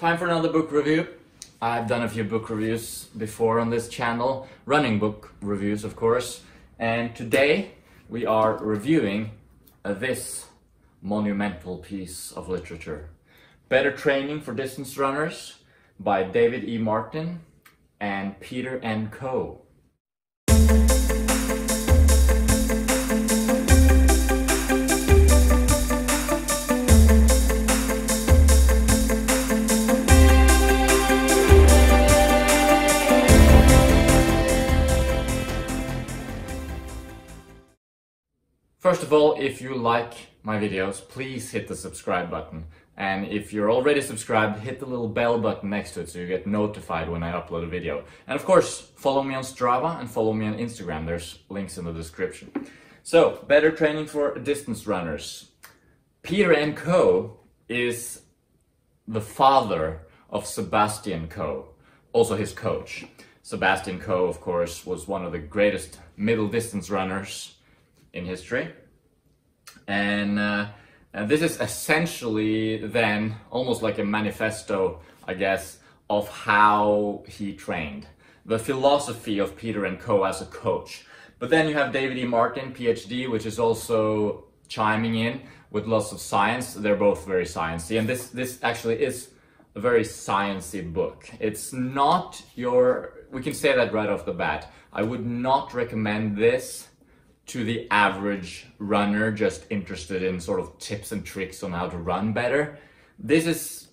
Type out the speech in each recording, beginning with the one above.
Time for another book review. I've done a few book reviews before on this channel, running book reviews of course, and today we are reviewing this monumental piece of literature, Better Training for Distance Runners by David E. Martin and Peter N. Coe. First of all, if you like my videos, please hit the subscribe button, and if you're already subscribed, hit the little bell button next to it so you get notified when I upload a video. And of course, follow me on Strava and follow me on Instagram. There's links in the description. So, Better Training for Distance Runners. Peter N. Coe is the father of Sebastian Coe, also his coach. Sebastian Coe, of course, was one of the greatest middle distance runners in history, and this is essentially then almost like a manifesto, I guess, of how he trained, the philosophy of Peter N. Coe as a coach. But then you have David E. Martin, PhD, which is also chiming in with lots of science. They're both very sciencey, and this actually is a very sciencey book. It's not your, we can say that right off the bat, I would not recommend this to the average runner just interested in sort of tips and tricks on how to run better. This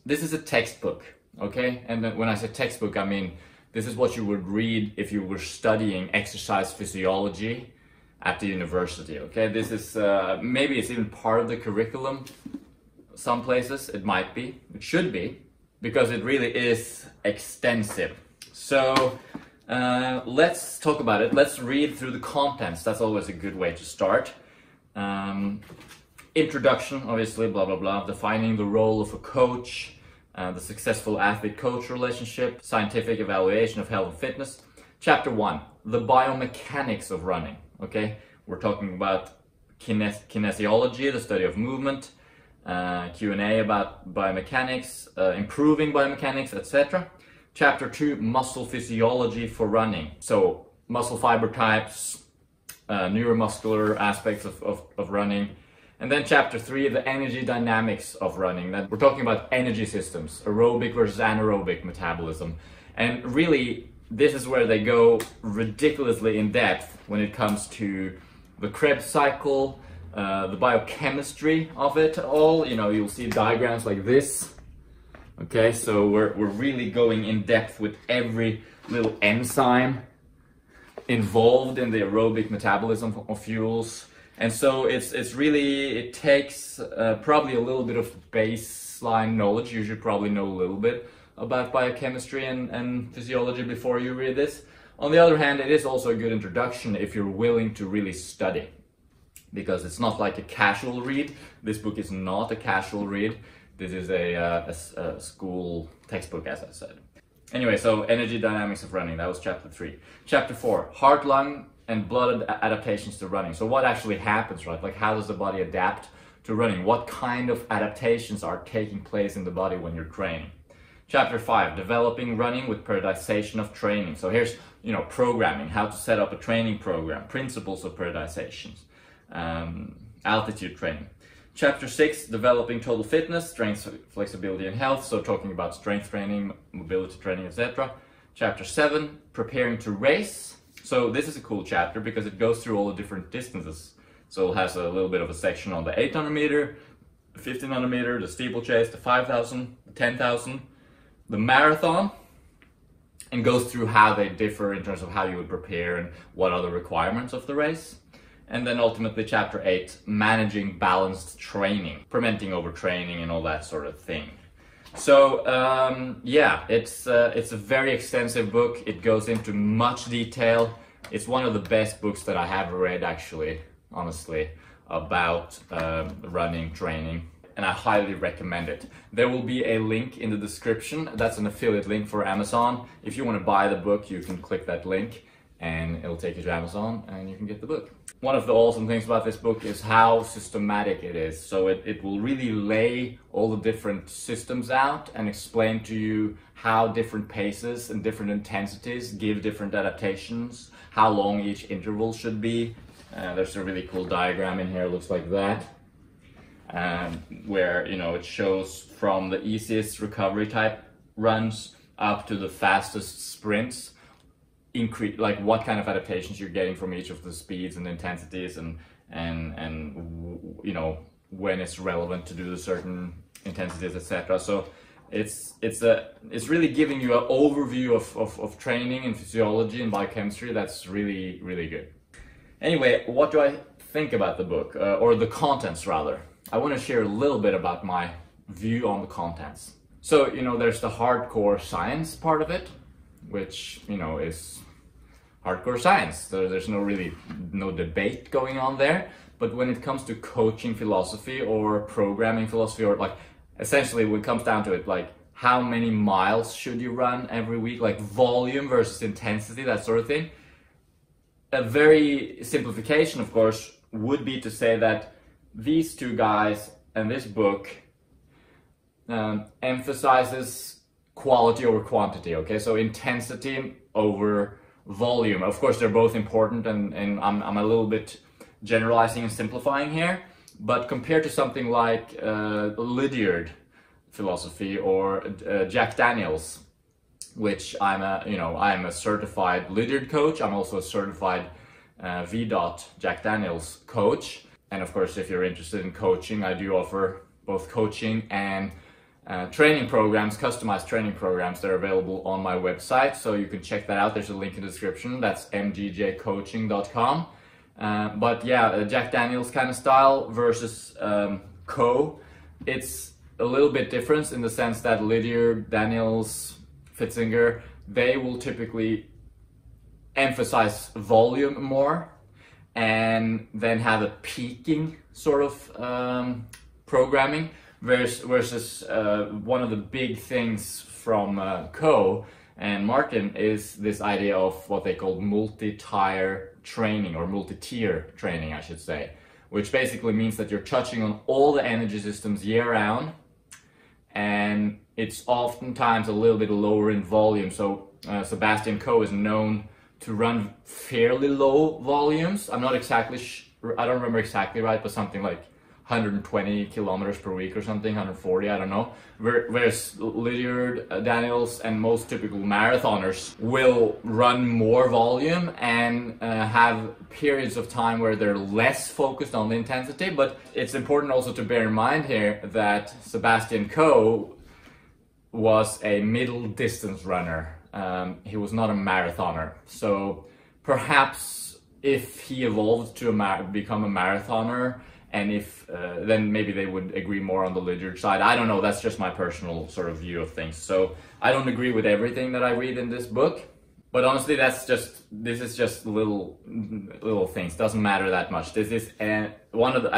is a textbook, okay? And when I say textbook, I mean this is what you would read if you were studying exercise physiology at the university, okay? This is maybe it's even part of the curriculum. Some places it might be, it should be, because it really is extensive. So let's talk about it. Let's read through the contents. That's always a good way to start. Introduction, obviously, blah, blah, blah. Defining the role of a coach, the successful athlete-coach relationship, scientific evaluation of health and fitness. Chapter 1, the biomechanics of running. Okay, we're talking about kinesiology, the study of movement, Q&A about biomechanics, improving biomechanics, etc. Chapter 2, muscle physiology for running. So muscle fiber types, neuromuscular aspects of running. And then chapter 3, the energy dynamics of running. That we're talking about energy systems, aerobic versus anaerobic metabolism. And really, this is where they go ridiculously in depth when it comes to the Krebs cycle, the biochemistry of it all. You know, you'll see diagrams like this. Okay, so we're really going in depth with every little enzyme involved in the aerobic metabolism of fuels. And so it's really, it takes probably a little bit of baseline knowledge. You should probably know a little bit about biochemistry and physiology before you read this. On the other hand, it is also a good introduction if you're willing to really study, because it's not like a casual read. This book is not a casual read. This is a school textbook, as I said. Anyway, so energy dynamics of running, that was chapter 3. Chapter 4, heart, lung, and blood adaptations to running. So what actually happens, right? Like, how does the body adapt to running? What kind of adaptations are taking place in the body when you're training? Chapter 5, developing running with periodization of training. So here's, you know, programming, how to set up a training program, principles of periodization, altitude training. Chapter 6, developing total fitness, strength, flexibility, and health. So talking about strength training, mobility training, etc. Chapter 7, preparing to race. So this is a cool chapter because it goes through all the different distances. So it has a little bit of a section on the 800 meter, the 1500 meter, the steeplechase, the 5000, the 10,000, the marathon, and goes through how they differ in terms of how you would prepare and what are the requirements of the race. And then ultimately chapter 8, managing balanced training, preventing overtraining and all that sort of thing. So yeah, it's a very extensive book. It goes into much detail. It's one of the best books that I have read, actually, honestly, about running training, and I highly recommend it. There will be a link in the description. That's an affiliate link for Amazon. If you want to buy the book, you can click that link. and it'll take you to Amazon and you can get the book. One of the awesome things about this book is how systematic it is. So it will really lay all the different systems out and explain to you how different paces and different intensities give different adaptations, how long each interval should be. There's a really cool diagram in here, it looks like that, where, you know, it shows from the easiest recovery type runs up to the fastest sprints, like what kind of adaptations you're getting from each of the speeds and intensities, and you know, when it's relevant to do the certain intensities, etc. So it's really giving you an overview of training and physiology and biochemistry that's really, really good. Anyway, what do I think about the book, or the contents rather? I want to share a little bit about my view on the contents. So, you know, there's the hardcore science part of it, which, you know, is hardcore science. There's no debate going on there. But when it comes to coaching philosophy or programming philosophy, or like, essentially when it comes down to it, like how many miles should you run every week, like volume versus intensity, that sort of thing. A very simplification, of course, would be to say that these two guys and this book emphasizes quality over quantity, okay? So intensity over volume. Of course, they're both important, and I'm a little bit generalizing and simplifying here, but compared to something like Lydiard philosophy or Jack Daniels, which I'm a certified Lydiard coach. I'm also a certified VDOT Jack Daniels coach. And of course, if you're interested in coaching, I do offer both coaching and training programs, customized training programs that are available on my website, so you can check that out. There's a link in the description. That's mgjcoaching.com. But yeah, Jack Daniels kind of style versus Coe. It's a little bit different in the sense that Lydiard, Daniels, Fitzinger, they will typically emphasize volume more and then have a peaking sort of programming. Versus one of the big things from Coe and Martin is this idea of what they call multi-tier training, or multi-tier training, I should say, which basically means that you're touching on all the energy systems year-round, and it's oftentimes a little bit lower in volume. So Sebastian Coe is known to run fairly low volumes. I'm not exactly, I don't remember exactly right, but something like 120 kilometers per week or something, 140, I don't know. Whereas Lydiard, Daniels, and most typical marathoners will run more volume and have periods of time where they're less focused on the intensity. But it's important also to bear in mind here that Sebastian Coe was a middle distance runner. He was not a marathoner. So perhaps if he evolved to become a marathoner, and if then maybe they would agree more on the Lydiard side. I don't know, that's just my personal sort of view of things. So I don't agree with everything that I read in this book, but honestly, this is just little things, doesn't matter that much. This is one of the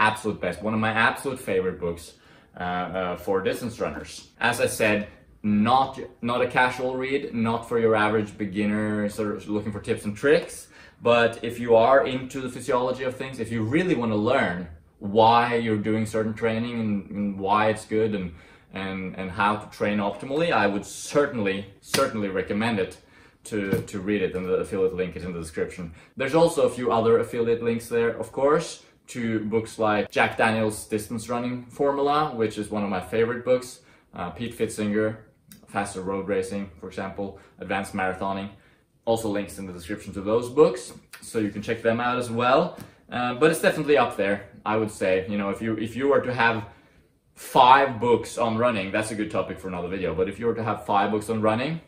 absolute best, one of my absolute favorite books for distance runners. As I said, not a casual read, not for your average beginner sort of looking for tips and tricks. But if you are into the physiology of things, if you really want to learn why you're doing certain training and why it's good and how to train optimally, I would certainly recommend it to read it, and the affiliate link is in the description. There's also a few other affiliate links there, of course, to books like Jack Daniels' Distance Running Formula, which is one of my favorite books, Pete Fitzinger, Faster Road Racing, for example, Advanced Marathoning. Also links in the description to those books, so you can check them out as well. But it's definitely up there, I would say. You know, if you were to have 5 books on running, that's a good topic for another video. But if you were to have 5 books on running,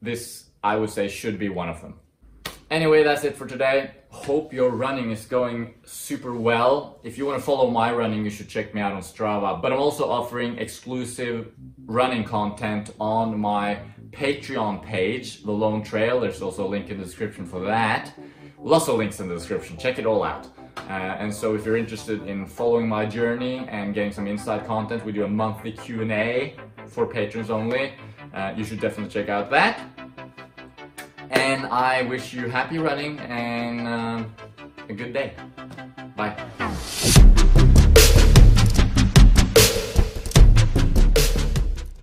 this, I would say, should be one of them. Anyway, that's it for today. Hope your running is going super well. If you want to follow my running, you should check me out on Strava. But I'm also offering exclusive running content on my Patreon page, The Lone Trail. There's also a link in the description for that. Lots of links in the description, check it all out. And so if you're interested in following my journey and getting some inside content, we do a monthly Q&A for patrons only. You should definitely check out that. and I wish you happy running and a good day. Bye.